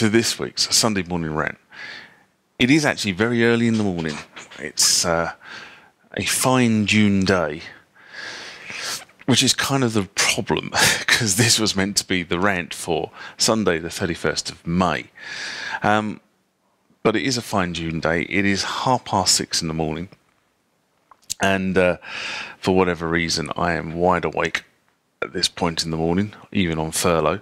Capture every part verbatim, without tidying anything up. to this week's Sunday morning rant. It is actually very early in the morning. It's uh, a fine June day, which is kind of the problem, because this was meant to be the rant for Sunday the thirty-first of May. Um, but it is a fine June day. It is half past six in the morning. And uh, for whatever reason, I am wide awake at this point in the morning, even on furlough,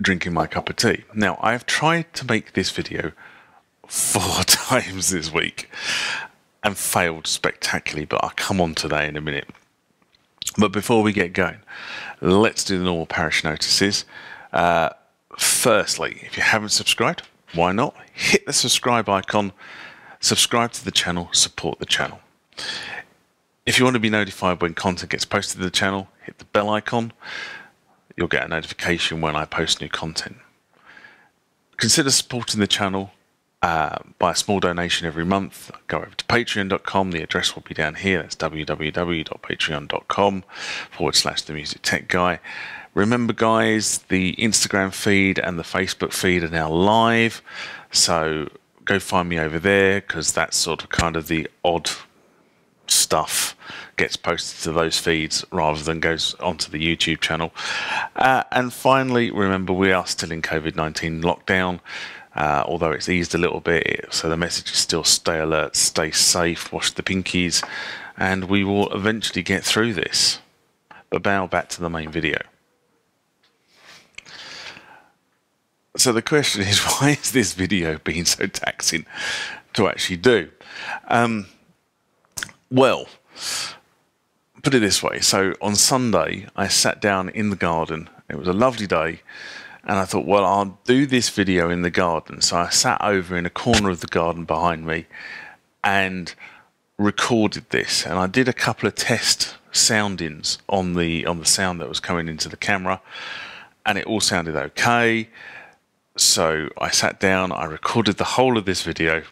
drinking my cup of tea. Now, I've tried to make this video four times this week and failed spectacularly, but I'll come on to that in a minute. But before we get going, let's do the normal parish notices. Uh, firstly, if you haven't subscribed, why not? Hit the subscribe icon, subscribe to the channel, support the channel. If you want to be notified when content gets posted to the channel, hit the bell icon. You'll get a notification when I post new content. Consider supporting the channel uh, by a small donation every month. Go over to patreon dot com. The address will be down here. That's w w w dot patreon dot com forward slash the music tech guy. Remember, guys, the Instagram feed and the Facebook feed are now live. So go find me over there, because that's sort of kind of the odd stuff gets posted to those feeds rather than goes onto the YouTube channel. Uh, and finally, remember, we are still in COVID nineteen lockdown, uh, although it's eased a little bit. So the message is still stay alert, stay safe, wash the pinkies, and we will eventually get through this. But now back to the main video. So the question is, why is this video being so taxing to actually do? Um, Well, put it this way. So on Sunday, I sat down in the garden. It was a lovely day. And I thought, well, I'll do this video in the garden. So I sat over in a corner of the garden behind me and recorded this. And I did a couple of test soundings on the, on the sound that was coming into the camera. And it all sounded okay. So I sat down, I recorded the whole of this video.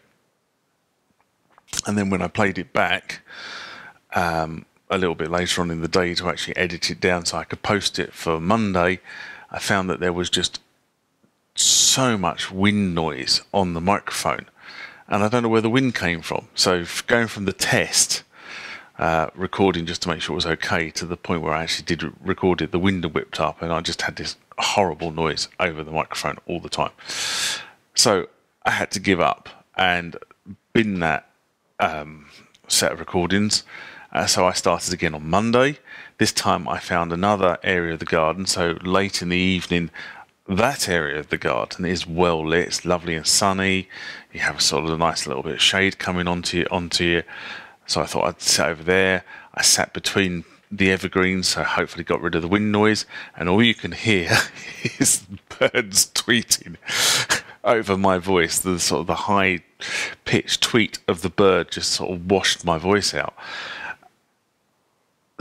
And then when I played it back um, a little bit later on in the day to actually edit it down so I could post it for Monday, I found that there was just so much wind noise on the microphone. And I don't know where the wind came from. So going from the test uh, recording just to make sure it was okay to the point where I actually did record it, the window whipped up and I just had this horrible noise over the microphone all the time. So I had to give up and bin that Um, set of recordings. Uh, so I started again on Monday. This time I found another area of the garden. So late in the evening, that area of the garden is well lit. It's lovely and sunny. You have sort of a nice little bit of shade coming onto you. Onto you. So I thought I'd sit over there. I sat between the evergreens, so hopefully got rid of the wind noise. And all you can hear is birds tweeting over my voice. The sort of the high pitched tweet of the bird just sort of washed my voice out.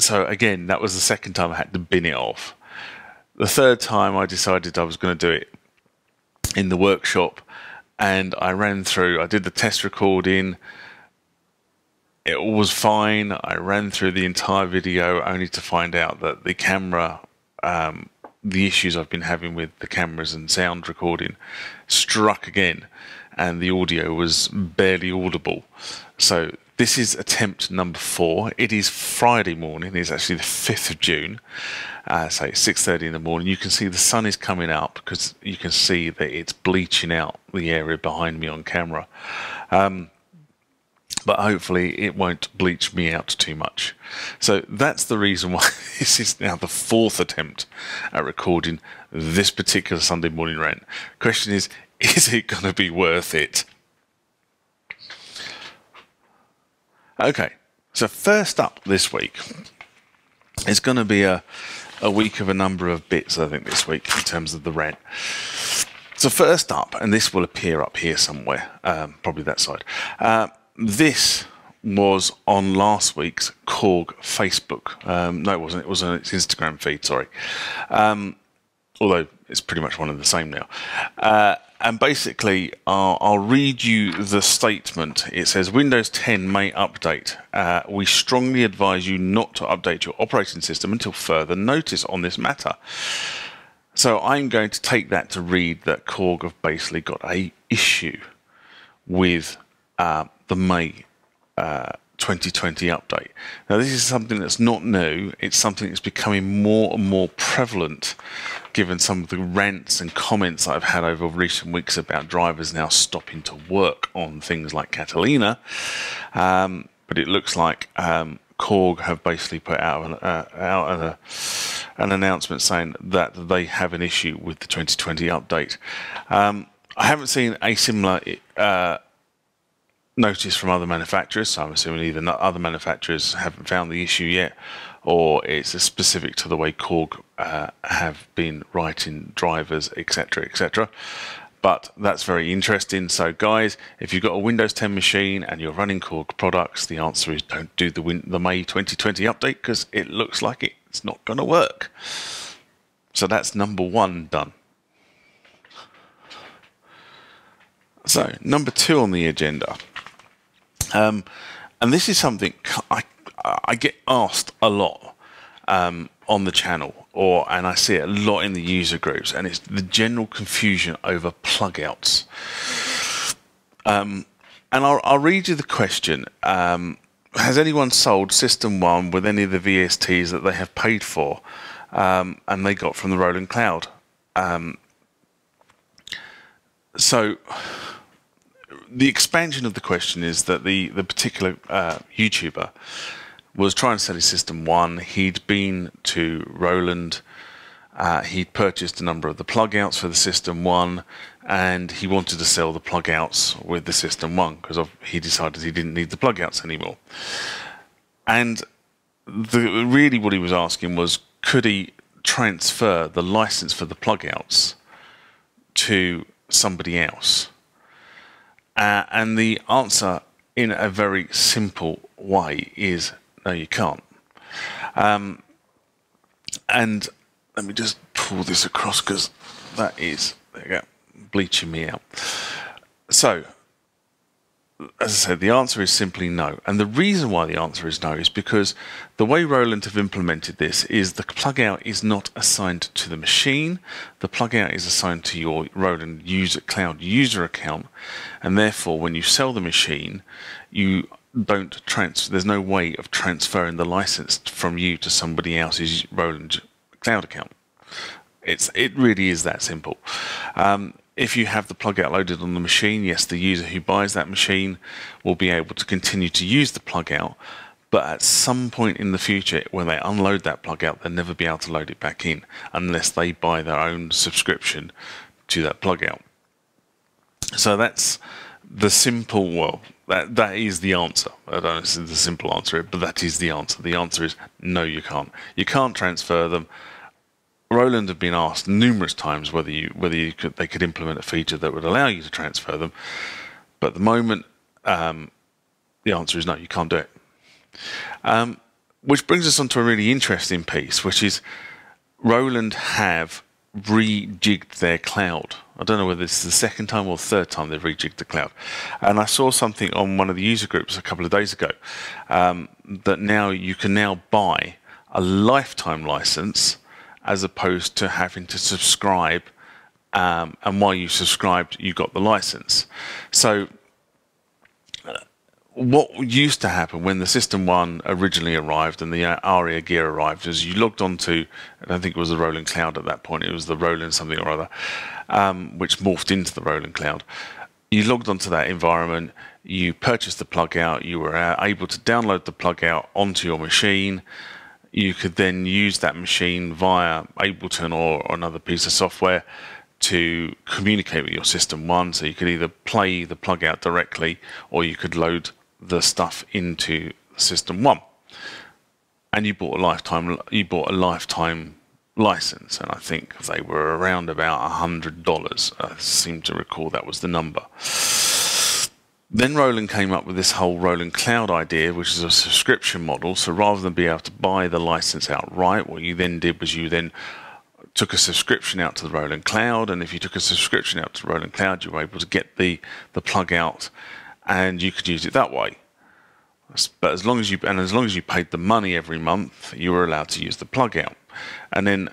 So again, that was the second time I had to bin it off. The third time I decided I was going to do it in the workshop, and I ran through, I did the test recording, it all was fine. I ran through the entire video only to find out that the camera, um, the issues I've been having with the cameras and sound recording struck again, and the audio was barely audible. So this is attempt number four. It is Friday morning. It's actually the fifth of June. Uh, so it's six thirty in the morning. You can see the sun is coming out because you can see that it's bleaching out the area behind me on camera. Um, but hopefully it won't bleach me out too much. So that's the reason why this is now the fourth attempt at recording this particular Sunday morning rant. Question is, is it going to be worth it? Okay, so first up this week, it's going to be a, a week of a number of bits, I think, this week in terms of the rant. So first up, and this will appear up here somewhere, um, probably that side. Uh, this was on last week's Korg Facebook. Um, no, it wasn't. It was on its Instagram feed, sorry. Um, although it's pretty much one and the same now. Uh, and basically, I'll, I'll read you the statement. It says, Windows ten may update. Uh, we strongly advise you not to update your operating system until further notice on this matter. So I'm going to take that to read that Korg have basically got a issue with uh, the May uh, twenty twenty update. Now this is something that's not new, it's something that's becoming more and more prevalent given some of the rants and comments I've had over recent weeks about drivers now stopping to work on things like Catalina. Um, but it looks like um, Korg have basically put out, an, uh, out a, an announcement saying that they have an issue with the twenty twenty update. Um, I haven't seen a similar uh, notice from other manufacturers, so I'm assuming either other manufacturers haven't found the issue yet, or it's specific to the way Korg uh, have been writing drivers, et cetera, et cetera. But that's very interesting. So guys, if you've got a Windows ten machine and you're running Korg products, the answer is don't do the, win the May twenty twenty update, because it looks like it's not going to work. So that's number one done. So number two on the agenda, um, and this is something I, I get asked a lot um, on the channel. Or, and I see it a lot in the user groups, and it's the general confusion over plugouts. Um, and I'll, I'll read you the question. Um, has anyone sold System One with any of the V S Ts that they have paid for um, and they got from the Roland Cloud? Um, so the expansion of the question is that the, the particular uh, YouTuber was trying to sell his System One. He'd been to Roland, uh, he'd purchased a number of the plugouts for the System One, and he wanted to sell the plugouts with the System One because he decided he didn't need the plugouts anymore. And the, really what he was asking was, could he transfer the license for the plugouts to somebody else? Uh, and the answer in a very simple way is, no, you can't. Um, and let me just pull this across because that is, there you go, bleaching me out. So, as I said, the answer is simply no. And the reason why the answer is no is because the way Roland have implemented this is the plugout is not assigned to the machine. The plugout is assigned to your Roland user, cloud user account. And therefore, when you sell the machine, you don't trans there's no way of transferring the license from you to somebody else's Roland Cloud account. It's it really is that simple. Um, if you have the plug-out loaded on the machine, yes, the user who buys that machine will be able to continue to use the plug-out, but at some point in the future when they unload that plug-out, they'll never be able to load it back in unless they buy their own subscription to that plug-out. So that's the simple, well, that that is the answer. I don't know if it's the simple answer, but that is the answer. The answer is no, you can't. You can't transfer them. Roland have been asked numerous times whether you whether you could they could implement a feature that would allow you to transfer them, but at the moment, um, the answer is no, you can't do it. Um, which brings us on to a really interesting piece, which is Roland have rejigged their cloud. I don't know whether this is the second time or third time they've rejigged the cloud. And I saw something on one of the user groups a couple of days ago um, that now you can now buy a lifetime license as opposed to having to subscribe. Um, and while you subscribed, you got the license. So what used to happen when the System One originally arrived and the ARIA gear arrived is you logged on to, I don't think it was the Roland Cloud at that point, it was the Roland something or other, um, which morphed into the Roland Cloud. You logged onto that environment, you purchased the plug out, you were able to download the plug out onto your machine. You could then use that machine via Ableton or, or another piece of software to communicate with your System One. So you could either play the plug out directly or you could load the stuff into System One, and you bought a lifetime. You bought a lifetime license, and I think they were around about a hundred dollars. I seem to recall that was the number. Then Roland came up with this whole Roland Cloud idea, which is a subscription model. So rather than be able to buy the license outright, what you then did was you then took a subscription out to the Roland Cloud, and if you took a subscription out to Roland Cloud, you were able to get the the plug out. And you could use it that way, but as long as you and as long as you paid the money every month, you were allowed to use the plug out. And then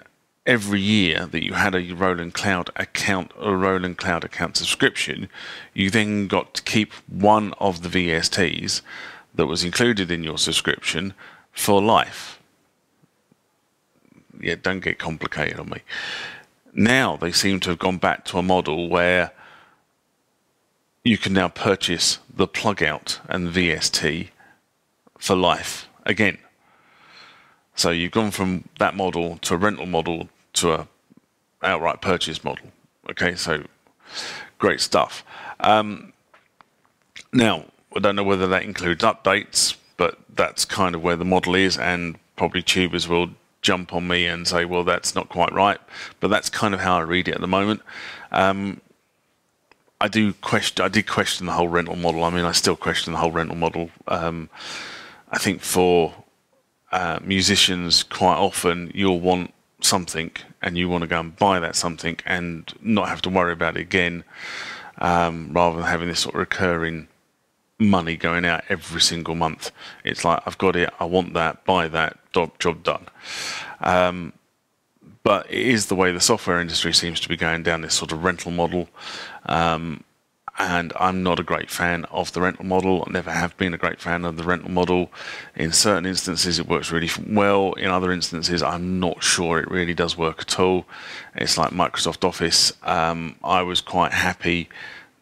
every year that you had a Roland Cloud account or Roland Cloud account subscription, you then got to keep one of the V S Ts that was included in your subscription for life. Yeah, don't get complicated on me. Now they seem to have gone back to a model where you can now purchase the plug-out and V S T for life again. So you've gone from that model to a rental model to a outright purchase model. Okay, so great stuff. Um, now, I don't know whether that includes updates, but that's kind of where the model is, and probably tubers will jump on me and say, well, that's not quite right, but that's kind of how I read it at the moment. Um, I do question. I did question the whole rental model. I mean, I still question the whole rental model. Um, I think for uh, musicians, quite often you'll want something, and you want to go and buy that something, and not have to worry about it again, um, rather than having this sort of recurring money going out every single month. It's like, I've got it, I want that, buy that, job, job done. Um, but it is the way the software industry seems to be going down, this sort of rental model. Um, and I'm not a great fan of the rental model. I never have been a great fan of the rental model. In certain instances it works really well. In other instances I'm not sure it really does work at all. It's like Microsoft Office. Um, I was quite happy,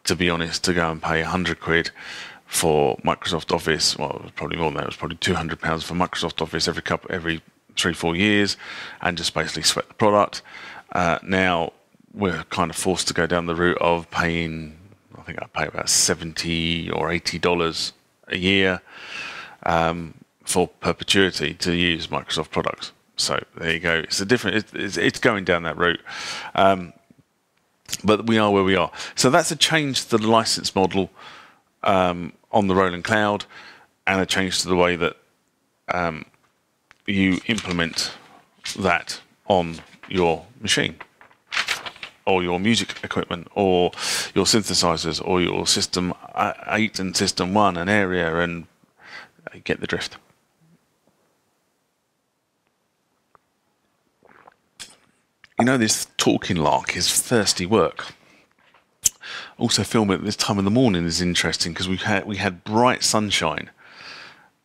to be honest, to go and pay a hundred quid for Microsoft Office. Well, it was probably more than that. It was probably two hundred pounds for Microsoft Office every couple, every three, four years, and just basically sweat the product. Uh, now we're kind of forced to go down the route of paying, I think I pay about seventy or eighty dollars a year um, for perpetuity to use Microsoft products. So there you go. It's a different, it's, it's going down that route. Um, but we are where we are. So that's a change to the license model um, on the Roland Cloud, and a change to the way that um, you implement that on your machine, or your music equipment, or your synthesizers, or your System eight and System one and ARIA, and get the drift. You know, this talking lark is thirsty work. Also, filming at this time of the morning is interesting, because we had we had bright sunshine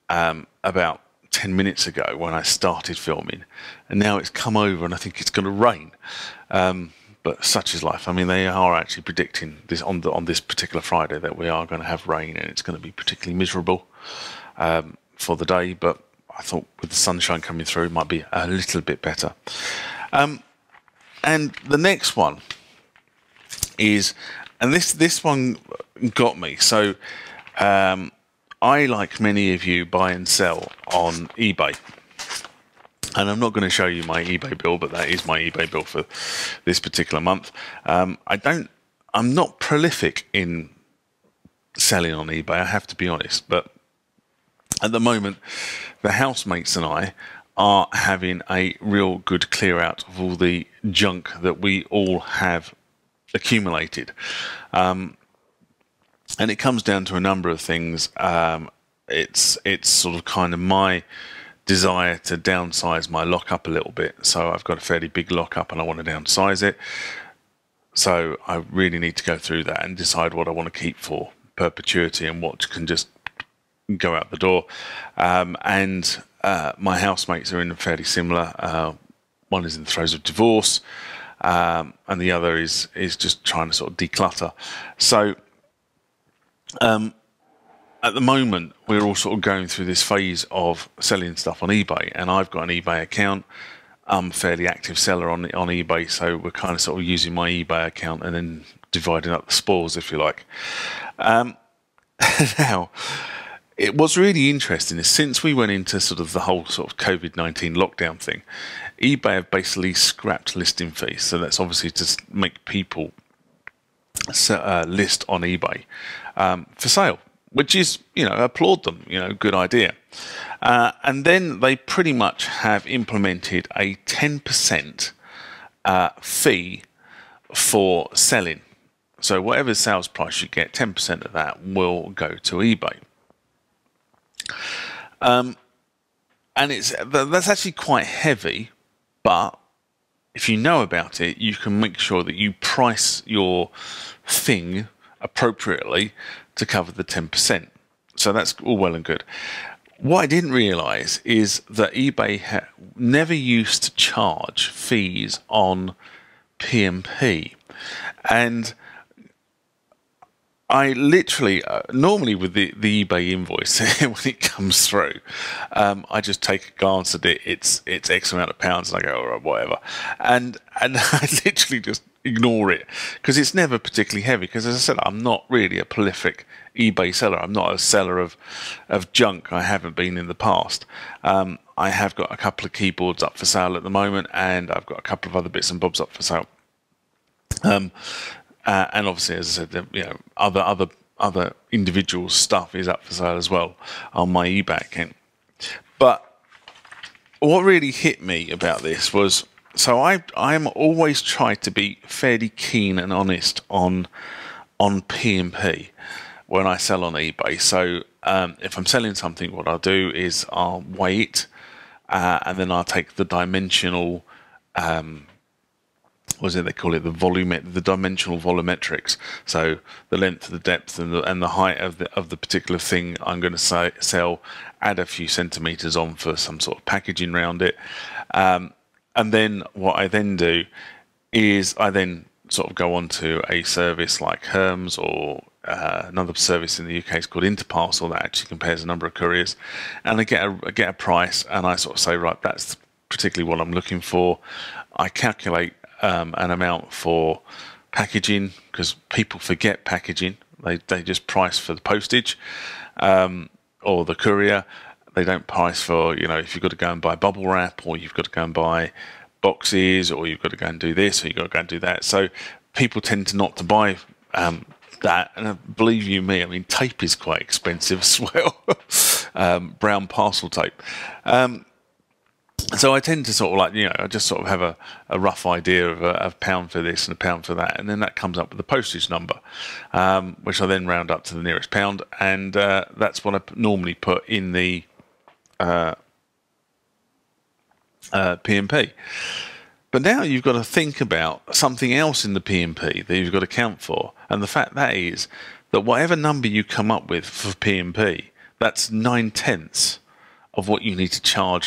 um, about ten minutes ago when I started filming, and now it's come over and I think it's going to rain. Um, but such is life. I mean, they are actually predicting this on the, on this particular Friday that we are going to have rain, and it's going to be particularly miserable um, for the day. But I thought with the sunshine coming through, it might be a little bit better. Um, And the next one is, and this this one got me. So um, I, like many of you, buy and sell on eBay. And I'm not going to show you my eBay bill, but that is my eBay bill for this particular month. Um, I don't, I'm not prolific in selling on eBay, I have to be honest. But at the moment, the housemates and I are having a real good clear out of all the junk that we all have accumulated. Um, and it comes down to a number of things. Um, it's it's sort of kind of my desire to downsize my lockup a little bit. So I've got a fairly big lockup and I want to downsize it. So I really need to go through that and decide what I want to keep for perpetuity and what can just go out the door. Um, and Uh, my housemates are in fairly similar. Uh, one is in the throes of divorce, um, and the other is is just trying to sort of declutter. So um, at the moment, we're all sort of going through this phase of selling stuff on eBay, and I've got an eBay account. I'm a fairly active seller on on eBay, so we're kind of sort of using my eBay account and then dividing up the spoils, if you like. Um, now. It was really interesting is since we went into sort of the whole sort of COVID nineteen lockdown thing, eBay have basically scrapped listing fees. So that's obviously to make people list on eBay um, for sale, which is, you know, applaud them, you know, good idea. Uh, and then they pretty much have implemented a ten percent uh, fee for selling. So whatever sales price you get, ten percent of that will go to eBay. Um, and it's that's actually quite heavy, but if you know about it, you can make sure that you price your thing appropriately to cover the ten percent. So that's all well and good. What I didn't realize is that eBay ha never used to charge fees on P M P. And I literally, uh, normally with the, the eBay invoice, when it comes through, um, I just take a glance at it, it's it's X amount of pounds, and I go, all right, whatever. And, and I literally just ignore it, because it's never particularly heavy, because as I said, I'm not really a prolific eBay seller. I'm not a seller of, of junk. I haven't been in the past. Um, I have got a couple of keyboards up for sale at the moment, and I've got a couple of other bits and bobs up for sale. Um, Uh, and obviously, as I said, you know, other other other individual stuff is up for sale as well on my eBay account. But what really hit me about this was, so I I'm always tried to be fairly keen and honest on on P M P when I sell on eBay. So um, if I'm selling something, what I'll do is I'll weigh it, uh, and then I'll take the dimensional. Um, What is it they call it? The volume, the dimensional volumetrics. So the length, the depth, and the and the height of the of the particular thing I'm going to say, sell. Add a few centimeters on for some sort of packaging around it, um, and then what I then do is I then sort of go on to a service like Hermes, or uh, another service in the U K is called Interparcel, that actually compares a number of couriers, and I get a I get a price, and I sort of say, right, that's particularly what I'm looking for. I calculate Um, an amount for packaging, because people forget packaging. They they just price for the postage um, or the courier. They don't price for, you know, if you've got to go and buy bubble wrap, or you've got to go and buy boxes, or you've got to go and do this, or you've got to go and do that. So people tend to not to buy um, that. And uh, believe you me, I mean, tape is quite expensive as well. um, brown parcel tape. Um, So I tend to sort of like, you know, I just sort of have a, a rough idea of a, a pound for this and a pound for that. And then that comes up with the postage number, um, which I then round up to the nearest pound. And uh, that's what I normally put in the uh, uh, P M P. But now you've got to think about something else in the P M P that you've got to account for. And the fact that is that whatever number you come up with for P M P, that's nine tenths of what you need to charge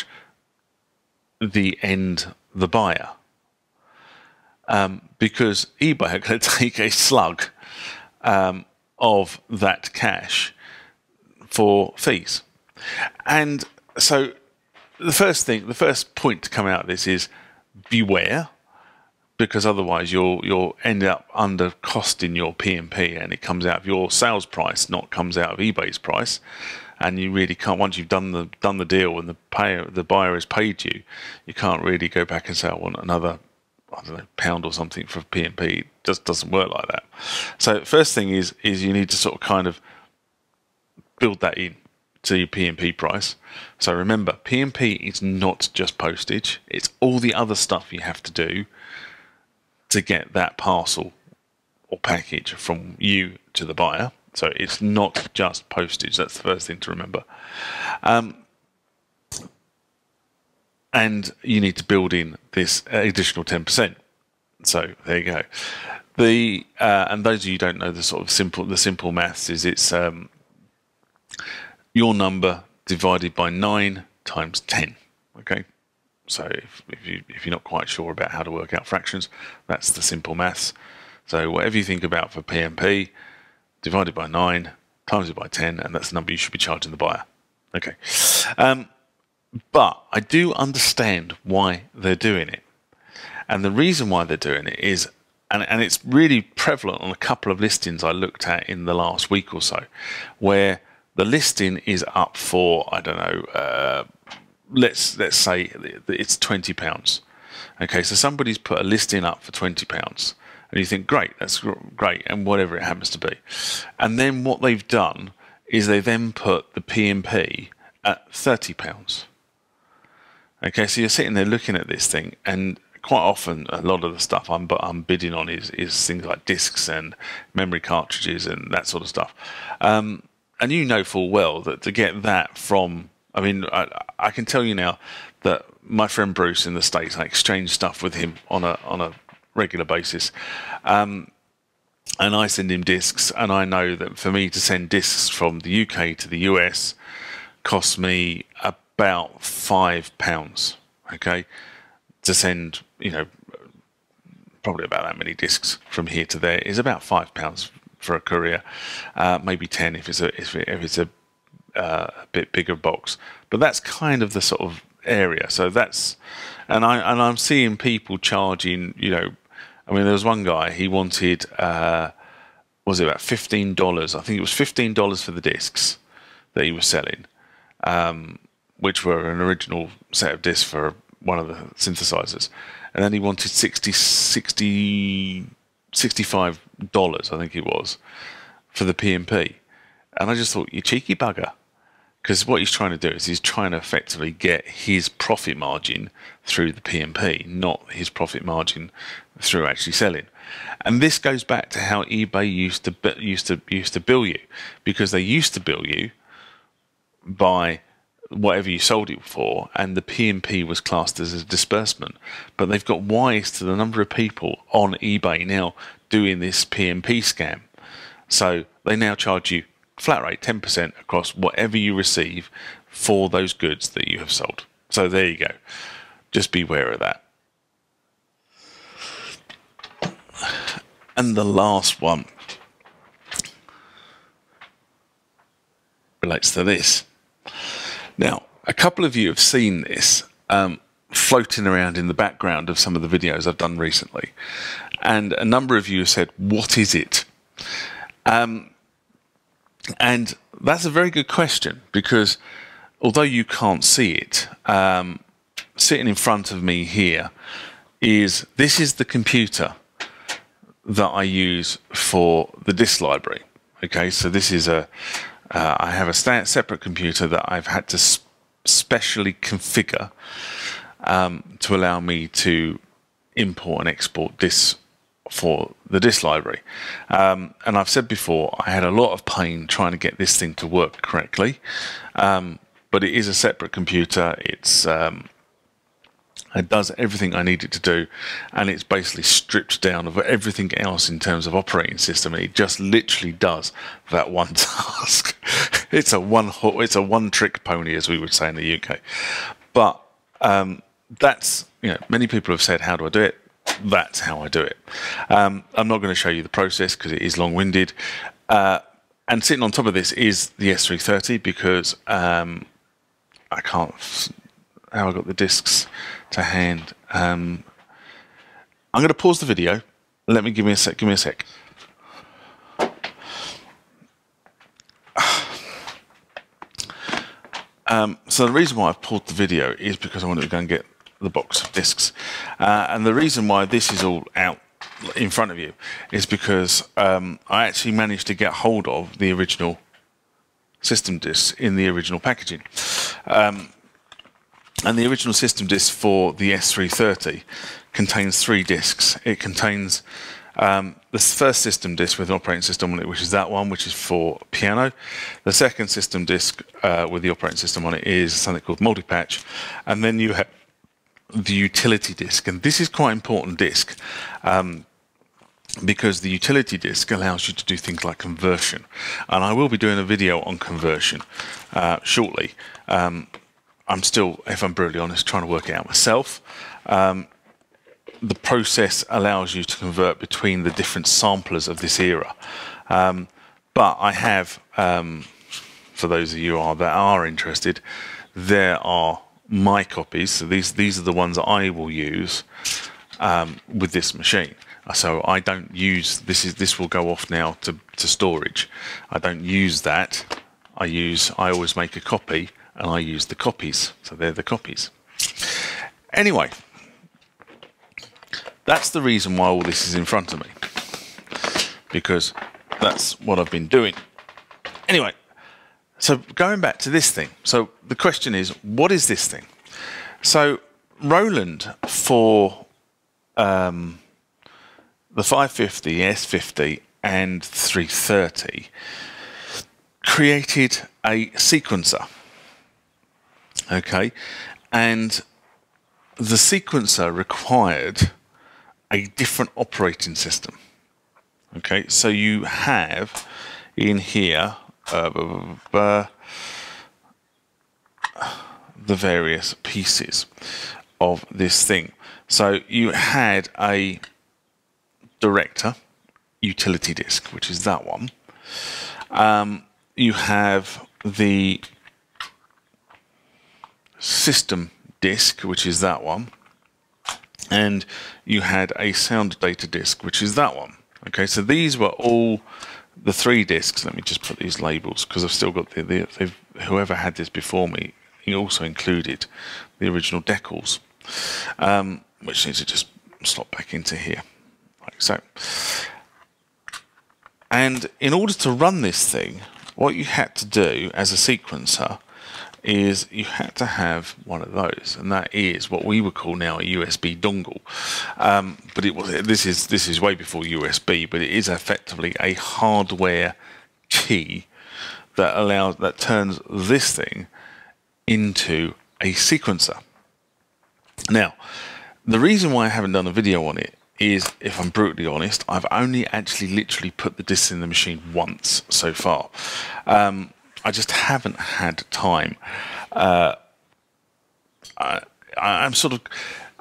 the end, the buyer, um, because eBay are going to take a slug um, of that cash for fees. And so the first thing, the first point to come out of this is beware, because otherwise you'll you'll end up under costing your P M P, and it comes out of your sales price, not comes out of eBay's price. And you really can't, once you've done the done the deal and the payer, the buyer has paid you, you can't really go back and say, I want another, I don't know, pound or something for P M P. It just doesn't work like that. So first thing is is you need to sort of kind of build that in to your P M P price. So remember, P M P is not just postage. It's all the other stuff you have to do to get that parcel or package from you to the buyer. So it's not just postage. That's the first thing to remember. Um, and you need to build in this additional ten percent. So there you go. The uh, and those of you who don't know the sort of simple the simple maths is it's um, your number divided by nine times ten. Okay. So if, if you if you're not quite sure about how to work out fractions, that's the simple maths. So whatever you think about for P M P, divided by nine, times it by ten, and that's the number you should be charging the buyer. Okay, um, but I do understand why they're doing it, and the reason why they're doing it is, and and it's really prevalent on a couple of listings I looked at in the last week or so, where the listing is up for, I don't know, uh, let's let's say it's twenty pounds. Okay, so somebody's put a listing up for twenty pounds. And you think, great, that's great, and whatever it happens to be. And then what they've done is they then put the P M P at thirty pounds. Okay, so you're sitting there looking at this thing, and quite often a lot of the stuff I'm, I'm bidding on is, is things like discs and memory cartridges and that sort of stuff. Um, and you know full well that to get that from I mean, I, I can tell you now that my friend Bruce in the States, I exchange stuff with him on a on a regular basis, um, and I send him discs, and I know that for me to send discs from the U K to the U S costs me about five pounds. Okay, to send, you know, probably about that many discs from here to there is about five pounds for a courier, uh, maybe ten if it's a if, it, if it's a uh, bit bigger box. But that's kind of the sort of area. So that's, and I and I'm seeing people charging. You know, I mean, there was one guy, he wanted uh, was it about fifteen dollars? I think it was fifteen dollars for the discs that he was selling, um, which were an original set of discs for one of the synthesizers. And then he wanted sixty, sixty, sixty-five dollars, I think it was, for the P M P. And I just thought, you cheeky bugger. Because what he's trying to do is he's trying to effectively get his profit margin through the P M P, not his profit margin through actually selling. And this goes back to how eBay used to used to used to bill you, because they used to bill you by whatever you sold it for, and the P M P was classed as a disbursement. But they've got wise to the number of people on eBay now doing this P M P scam. So they now charge you flat rate ten percent across whatever you receive for those goods that you have sold. So there you go. Just beware of that. And the last one relates to this. Now, a couple of you have seen this um, floating around in the background of some of the videos I've done recently. And a number of you have said, what is it? Um, and that's a very good question, because although you can't see it, um, sitting in front of me here is, this is the computer that I use for the disk library. Okay, so this is a... Uh, I have a separate computer that I've had to sp specially configure um, to allow me to import and export disks for the disk library. Um, and I've said before, I had a lot of pain trying to get this thing to work correctly. Um, but it is a separate computer. It's um, it does everything I need it to do, and it's basically stripped down of everything else in terms of operating system. It just literally does that one task. It's a one it's a one trick pony, as we would say in the U K. But um, that's, you know, many people have said, how do I do it? That's how I do it. Um, I'm not going to show you the process because it is long winded. Uh, and sitting on top of this is the S three thirty, because um, I can't. How I got the discs to hand. Um, I'm going to pause the video. Let me give me a sec. Give me a sec. Um, so the reason why I've paused the video is because I wanted to go and get the box of discs, uh, and the reason why this is all out in front of you is because um, I actually managed to get hold of the original system discs in the original packaging. Um, And the original system disc for the S three thirty contains three discs. It contains um, the first system disc with an operating system on it, which is that one, which is for piano. The second system disc uh, with the operating system on it is something called multipatch. And then you have the utility disc. And this is quite an important disc um, because the utility disc allows you to do things like conversion. And I will be doing a video on conversion uh, shortly. Um, I'm still, if I'm brutally honest, trying to work it out myself. Um, the process allows you to convert between the different samplers of this era. Um, but I have, um, for those of you are, that are interested, there are my copies. So these, these are the ones that I will use um, with this machine. So I don't use, this is this will go off now to, to storage. I don't use that. I use, I always make a copy. And I use the copies, so they're the copies. Anyway, that's the reason why all this is in front of me, because that's what I've been doing. Anyway, so going back to this thing. So the question is, what is this thing? So Roland for um, the five fifty, S fifty, and three thirty created a sequencer. okay? And the sequencer required a different operating system, okay? So you have in here uh, blah, blah, blah, the various pieces of this thing. So you had a director utility disk, which is that one. Um, you have the system disk, which is that one, and you had a sound data disk, which is that one. Okay, so these were all the three disks. Let me just put these labels because I've still got the, the they've, whoever had this before me also included the original decals, um, which needs to just slot back into here like so. And in order to run this thing, what you had to do as a sequencer is you had to have one of those, and that is what we would call now a U S B dongle. Um, but it was this is this is way before U S B, but it is effectively a hardware key that allows that turns this thing into a sequencer. Now, the reason why I haven't done a video on it is, if I'm brutally honest, I've only actually literally put the disc in the machine once so far. Um, I just haven't had time. Uh, I, I'm sort of,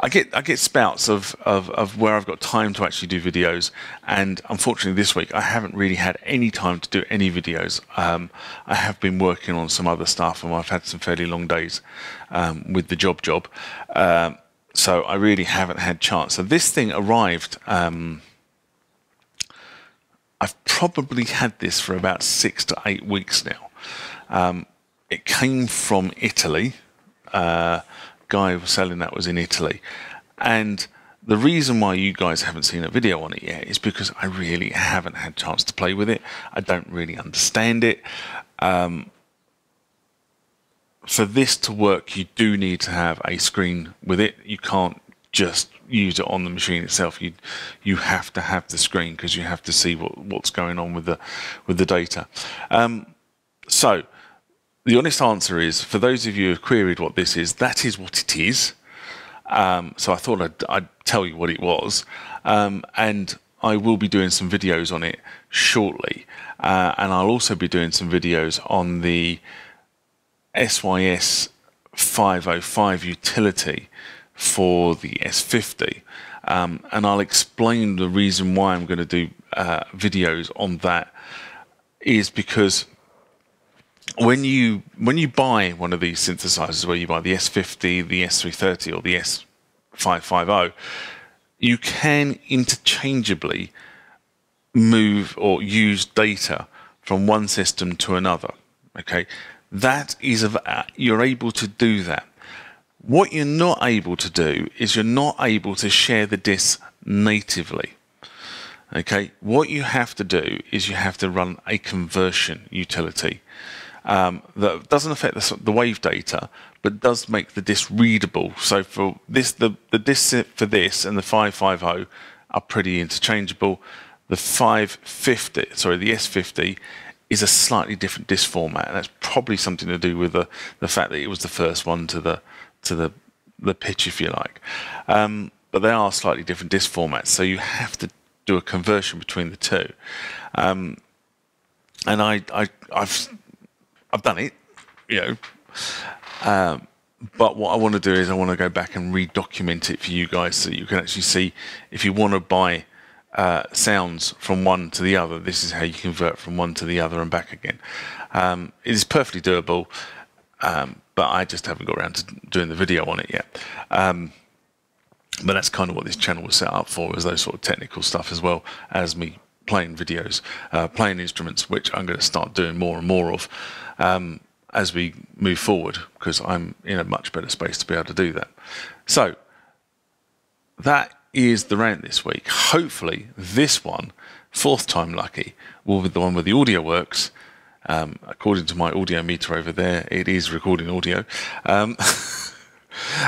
I get I get spouts of, of, of where I've got time to actually do videos, and unfortunately this week I haven't really had any time to do any videos. Um, I have been working on some other stuff, and I've had some fairly long days um, with the job job. Um, So I really haven't had chance. So this thing arrived, um, I've probably had this for about six to eight weeks now. Um, it came from Italy. Uh, guy who was selling that was in Italy. And the reason why you guys haven't seen a video on it yet is because I really haven't had chance to play with it. I don't really understand it. Um, For this to work, you do need to have a screen with it. You can't just use it on the machine itself. You you have to have the screen because you have to see what, what's going on with the with the data. Um, so the honest answer is, for those of you who have queried what this is, that is what it is. Um, so I thought I'd, I'd tell you what it was, um, and I will be doing some videos on it shortly, uh, and I'll also be doing some videos on the S Y S five oh five utility for the S fifty, um, and I'll explain the reason why I'm going to do uh, videos on that is because when you when you buy one of these synthesizers, where you buy the S fifty, the S three thirty or the S five fifty, you can interchangeably move or use data from one system to another, okay? That is, you're able to do that. What you're not able to do is you're not able to share the discs natively. Okay, what you have to do is you have to run a conversion utility um, that doesn't affect the, the wave data, but does make the disc readable. So for this, the the disc for this and the five fifty are pretty interchangeable. The five fifty, sorry, the S fifty. Is a slightly different disc format, and that's probably something to do with the the fact that it was the first one to the to the the pitch, if you like. Um, but they are slightly different disc formats, so you have to do a conversion between the two. Um, and I, I I've I've done it, you know. Um, but what I want to do is I want to go back and re-document it for you guys, so you can actually see if you want to buy. Uh, sounds from one to the other. This is how you convert from one to the other and back again. Um, it is perfectly doable, um, but I just haven't got around to doing the video on it yet. Um, but that's kind of what this channel was set up for, is those sort of technical stuff, as well as me playing videos, uh, playing instruments, which I'm going to start doing more and more of um, as we move forward, because I'm in a much better space to be able to do that. So that is the rant this week. Hopefully this one, fourth time lucky, will be the one where the audio works. Um, according to my audio meter over there, it is recording audio, um,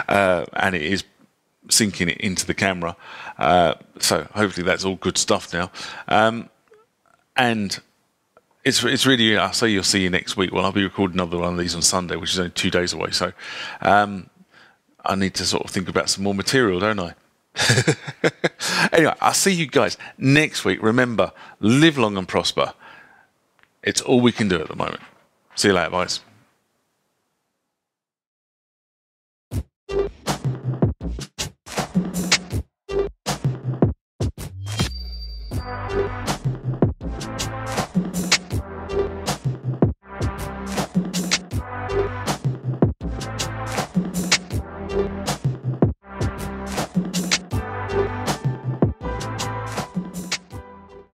uh, and it is syncing it into the camera. Uh, so hopefully that's all good stuff now. Um, and It's it's really, I'll say you'll see you next week. Well, I'll be recording another one of these on Sunday, which is only two days away. So um, I need to sort of think about some more material, don't I? Anyway, I'll see you guys next week. Remember, live long and prosper. It's all we can do at the moment. See you later, guys.